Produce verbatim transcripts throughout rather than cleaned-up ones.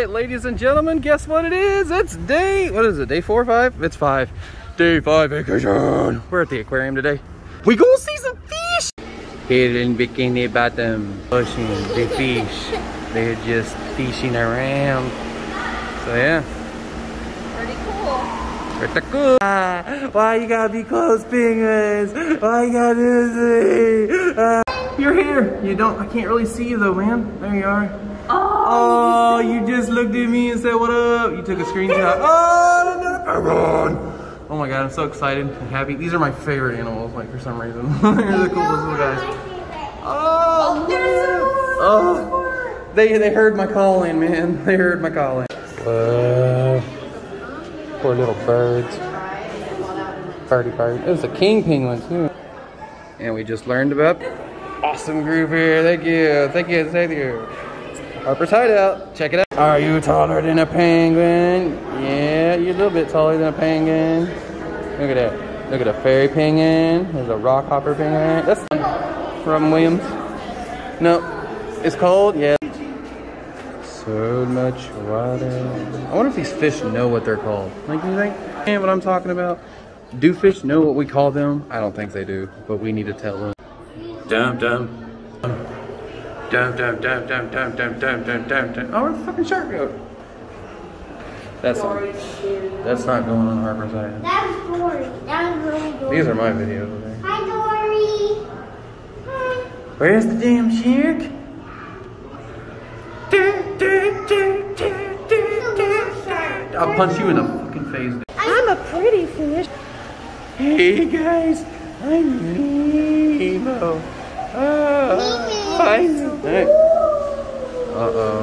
right, ladies and gentlemen, guess what it is? It's day, what is it, day four or five? It's five. Day five vacation. We're at the aquarium today. We gonna see some fish. Here in Bikini Bottom, pushing the fish. They're just fishing around. So yeah. Pretty cool. Pretty cool. Ah, why you gotta be close, penguins? Why you gotta do this? Ah. You're here. You don't, I can't really see you though, man. There you are. Oh, oh, you just looked at me and said, what up? You took a screenshot. Oh, come on. Oh my God, I'm so excited and happy. These are my favorite animals, like, for some reason. They're the coolest little guys. Oh, oh, oh. They, they heard my calling, man. They heard my calling. Uh, poor little birds. Party bird. It was a king penguin too. And we just learned about awesome group here. Thank you. Thank you. Thank you. Harper's Hideout. Check it out. Are you taller than a penguin? Yeah, you're a little bit taller than a penguin. Look at that. Look at a fairy penguin. There's a rock hopper penguin. That's from Williams. No. It's cold. Yeah. So much water. I wonder if these fish know what they're called. Like, do you think? And what I'm talking about? Do fish know what we call them? I don't think they do, but we need to tell them. Dum dum. Dum dum dum dum dum dum dum dum dum dum. Oh, where'd the fucking shark go? That's not, that's not going on Harper's Island. That's Dory. That's really Dory. These are my videos. Okay? Hi Dory. Hi. Where's the damn shark? I'll punch you in the fucking face. I'm a pretty fish. Hey guys, I'm Nemo. Oh, right. Uh-oh.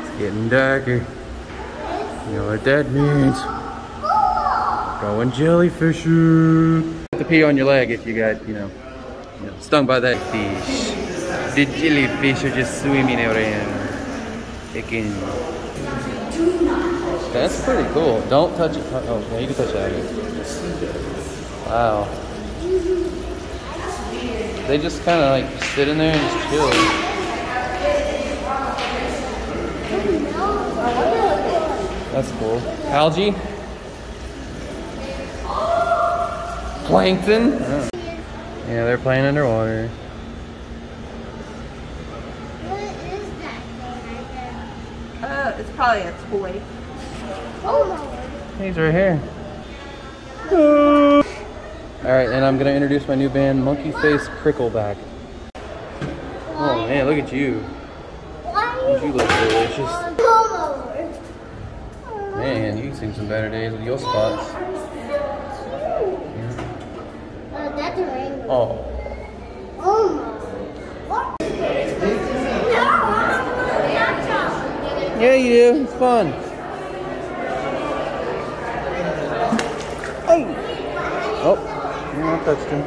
It's getting darker. You know what that means. Going jellyfishing. Put the pee on your leg if you got, you know, you know, stung by that fish. The jellyfish are just swimming around. Again. That's pretty cool. Don't touch it. Oh, yeah, you can touch that again. Wow. They just kind of like sit in there and just chill. That's cool. Algae? Plankton? Oh. Yeah, they're playing underwater. What is that thing right there? Uh, it's probably a toy. Oh no. He's right here. Oh. Alright, and I'm going to introduce my new band, Monkey Face Prickleback. Oh man, look at you. You look delicious. Man, you've seen some better days with your spots. Oh. Yeah, you do. It's fun. Oh. I touched him.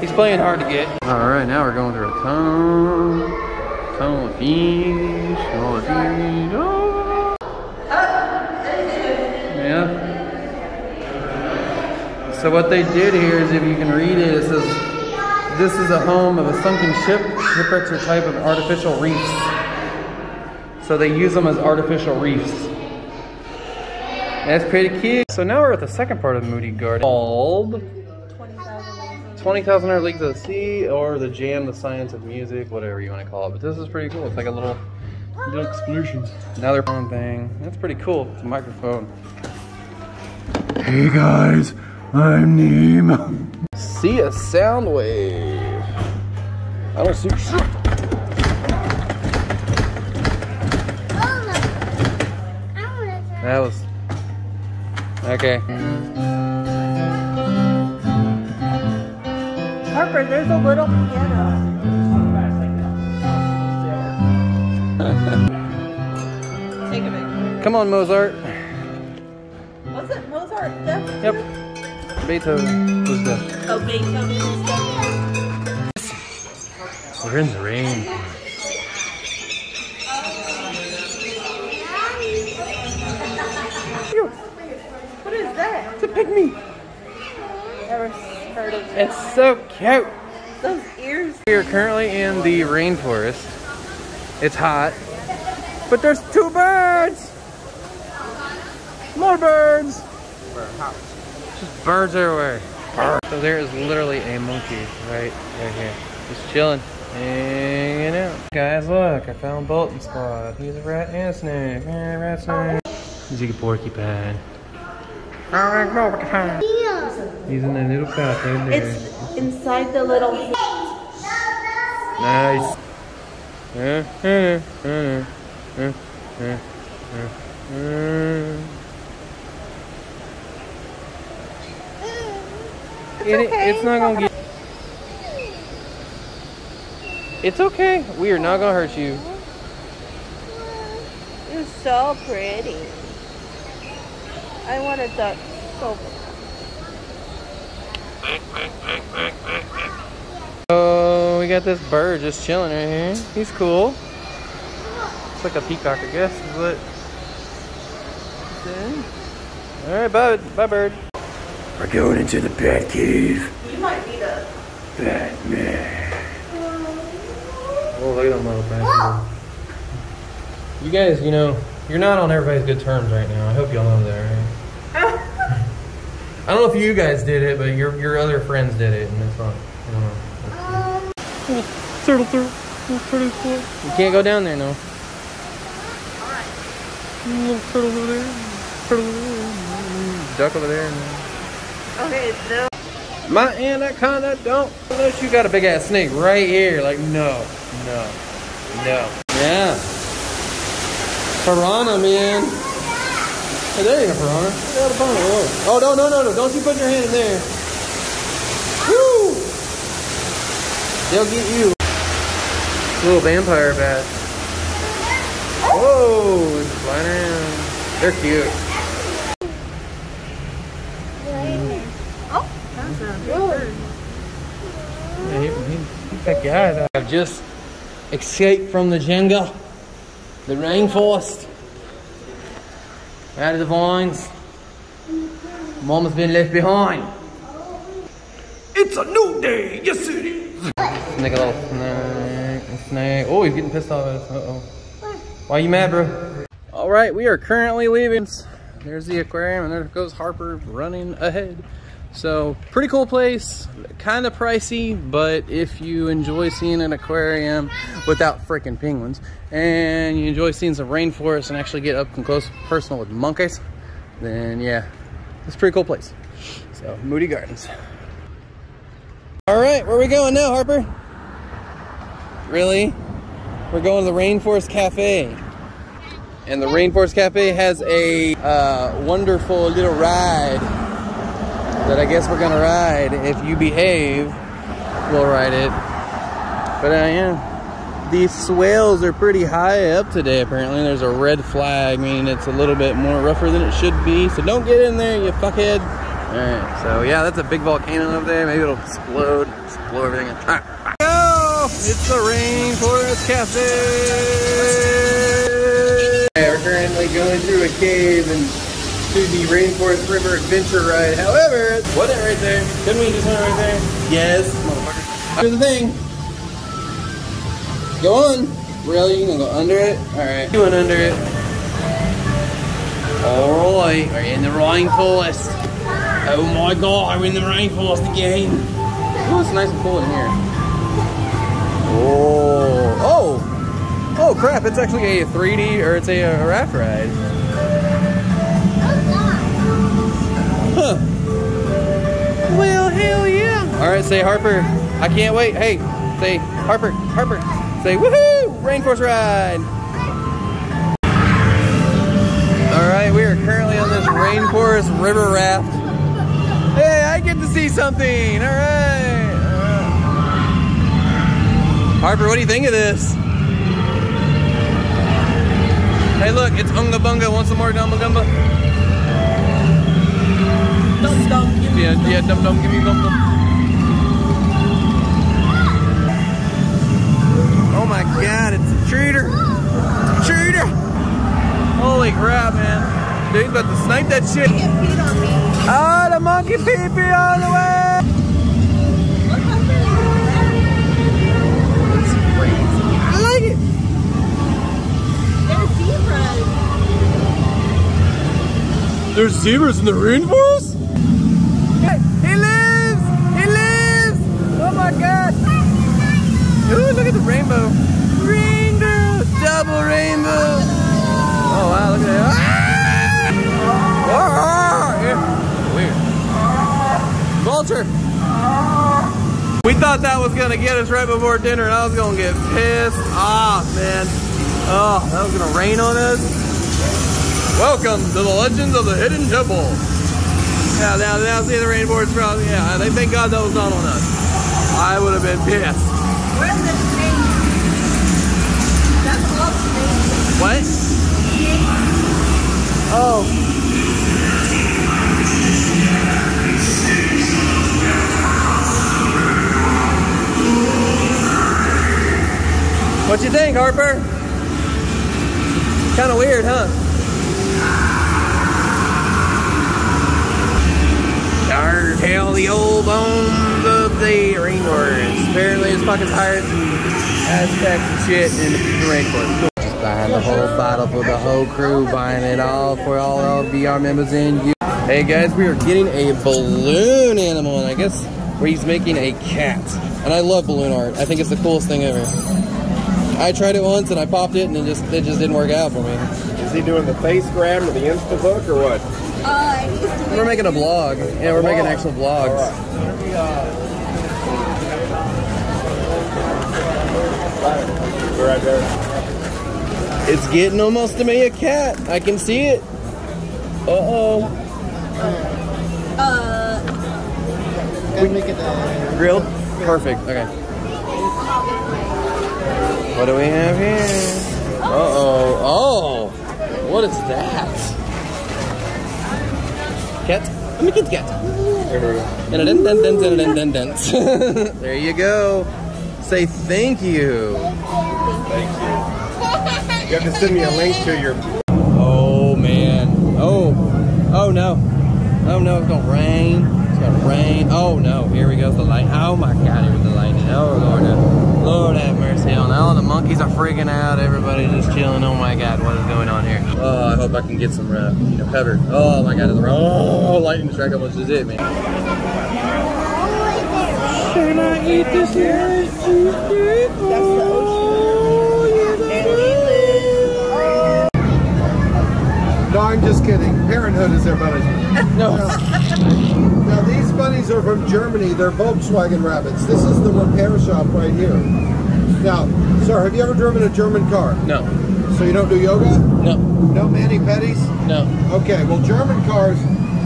He's playing hard to get. All right, now we're going through a tunnel. Tunnel of fish. Tunnel of fish. Oh. Yeah. So what they did here is, if you can read it, it says, "This is a home of a sunken ship. Shipwrecks are a type of artificial reefs." So they use them as artificial reefs. That's pretty cute. So now we're at the second part of Moody Gardens, called twenty thousand Leagues of the Sea, or the Jam, the Science of Music, whatever you want to call it. But this is pretty cool. It's like a little, little explosion. Another phone thing. That's pretty cool. It's a microphone. Hey guys, I'm Nemo. See a sound wave. I don't see shit. That was. Okay. Harper, there's a little piano. Take a picture. Come on, Mozart. Was it Mozart? Death? Yep. Beethoven was deaf. Oh, Beethoven was deaf. We're in the rain. Me. Never heard of it. It's so cute. Those ears. We are currently in the rainforest. It's hot. But there's two birds! More birds! Just birds everywhere. So there is literally a monkey right, right here. Just chilling. Hanging out. Guys, look, I found Bolton Squad. He's a rat and a snake. Yeah, rat snake. He's like a porcupine. He's in a little pouch right there. It's inside the little. Nice. It's, it, okay. It's not gonna get. It's okay. We are not gonna hurt you. You're so pretty. I want a duck so bad. Oh, we got this bird just chilling right here. He's cool. It's like a peacock, I guess. Is what. All right, bud. Bye, bird. We're going into the bat cave. You might be the Batman. Oh, look at them little bats. You guys, you know, you're not on everybody's good terms right now. I hope y'all know that, right? I don't know if you guys did it, but your your other friends did it, and it's fun. I don't know. Oh, turtle, turtle, turtle, turtle. You can't go down there, no. Alright. Little turtle over there, turtle over there, duck over there. And... Okay, so. My anaconda don't. Unless you got a big ass snake right here. Like, no, no, no. Yeah. Piranha, man. Hey, there ain't a piranha. Got a piranha. Oh, no, no, no, no. Don't you put your hand in there. Woo! They'll get you. Little vampire bat. Whoa! It's flying around. They're cute. Oh, that's a big bird. Yeah, he, he, he's that guy that I've just escaped from the jungle, the rainforest. Out of the vines. Mama's been left behind. It's a new day. Yes, it is. Snake, a little snake. Snake. Oh, he's getting pissed off at us. Uh-oh. Why are you mad, bro? All right, we are currently leaving. There's the aquarium, and there goes Harper running ahead. So, pretty cool place. Kind of pricey, but if you enjoy seeing an aquarium without freaking penguins, and you enjoy seeing some rainforest and actually get up and close personal with monkeys, then yeah, it's a pretty cool place. So, Moody Gardens. All right, where are we going now, Harper? Really? We're going to the Rainforest Cafe. And the Rainforest Cafe has a uh, wonderful little ride that I guess we're gonna ride. If you behave, we'll ride it. But I am. These swales are pretty high up today, apparently. There's a red flag, meaning it's a little bit more rougher than it should be. So don't get in there, you fuckhead. Alright, so yeah, that's a big volcano up there. Maybe it'll explode, explode everything. Alright, bye. Oh, it's the Rainforest Cafe! We're currently going through a cave and to the Rainforest River Adventure ride. However, it wasn't right there. Couldn't we just went right there? Yes, motherfucker. Here's the thing. Go on. Really? You gonna go under it? Alright. You went under it. Alright. We're in the rainforest. Oh my god, we're in the rainforest again. Oh, it's nice and cool in here. Oh. Oh! Oh crap, it's actually a three D, or it's a, a raft ride. Huh. Well, hell yeah. Alright, say Harper. I can't wait. Hey, say Harper, Harper. Say woohoo! Rainforest ride! Alright, we are currently on this Rainforest River raft. Hey, I get to see something! Alright! Right. Harper, what do you think of this? Hey, look, it's Unga Bunga. Want some more Dumba Dumba? Dum dum, give me yeah, dum, yeah, dum dum, give me dum dum. Oh my god, it's a cheater! It's a cheater! Holy crap, man. Dude's about to snipe that shit. Oh, the monkey pee pee all the way! I like it! There's zebras in the rainforest? Hey, he lives! He lives! Oh my god! Ooh, look at the rainbow! Rainbow! Double rainbow! Oh wow, look at that! Ah! Yeah. Weird. Vulture! We thought that was gonna get us right before dinner and I was gonna get pissed off, man. Oh, that was gonna rain on us. Welcome to the Legends of the Hidden Temple. Yeah, now, now see the rainforest from, yeah, they thank God that was not on us. I would have been pissed. Where's the snake? That's all snake. What? Snake. Oh. What you think, Harper? Kind of weird, huh? Tell the old bones of the rainforest. Apparently it's fucking pirates and Aztecs and shit in the rainforest. Just buying the whole bottle for the whole crew, buying it all for all our V R members and you. Hey guys, we are getting a balloon animal and I guess he's making a cat. And I love balloon art. I think it's the coolest thing ever. I tried it once and I popped it and it just, it just didn't work out for me. Is he doing the face grab or the Instabook or what? Uh, we're making a vlog. Yeah, we're making actual vlogs. Right. It's getting almost to me a cat. I can see it. Uh-oh. Uh. uh we, make it uh, grilled? Perfect. Okay. What do we have here? Uh-oh. Oh. What is that? Cat. Let me get the cat. There you go. Say thank you. Thank you. You have to send me a link to your. Oh man. Oh. Oh no. Oh no. It's gonna rain. It's gonna rain. Oh no. Here we go. The light. Oh my God. Here's the lightning. Oh Lord. Have, Lord have mercy on all the monkeys are freaking out. Everybody's just chilling. Oh my God. What is going on here? Oh, I hope I can get some uh, you know, pepper. Oh my God. It's wrong. Oh, lightning strike almost just hit me. Should I eat this? That's the ocean. No, I'm just kidding. Parenthood is their buddy. No. Now these bunnies are from Germany. They're Volkswagen rabbits. This is the repair shop right here. Now, sir, have you ever driven a German car? No. So you don't do yoga? No. No mani-pedis? No. Okay, well German cars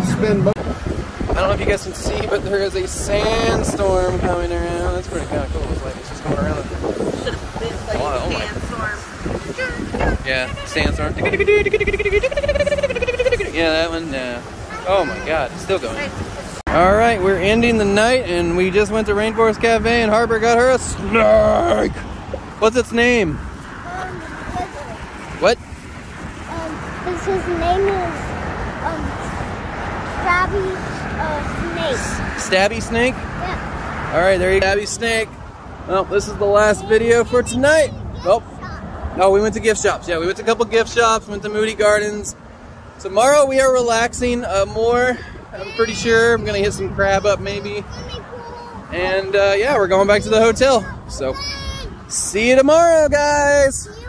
spend most. I don't know if you guys can see, but there is a sandstorm coming around. That's pretty kind of cool. It's like it's just going around. Should have been like oh, sandstorm. Oh yeah, sandstorm. Yeah, that one. Uh, oh my God, it's still going. All right, we're ending the night, and we just went to Rainforest Cafe, and Harper got her a snake. What's its name? Um, what? Um, his name is um, Stabby uh, Snake. Stabby Snake? Yeah. All right, there you go. Stabby Snake. Well, this is the last video for tonight. Oh, no, we went to gift shops. Yeah, we went to a couple gift shops. Went to Moody Gardens. Tomorrow we are relaxing uh, more. I'm pretty sure I'm gonna hit some crab up maybe. And uh, yeah, we're going back to the hotel. So see you tomorrow, guys.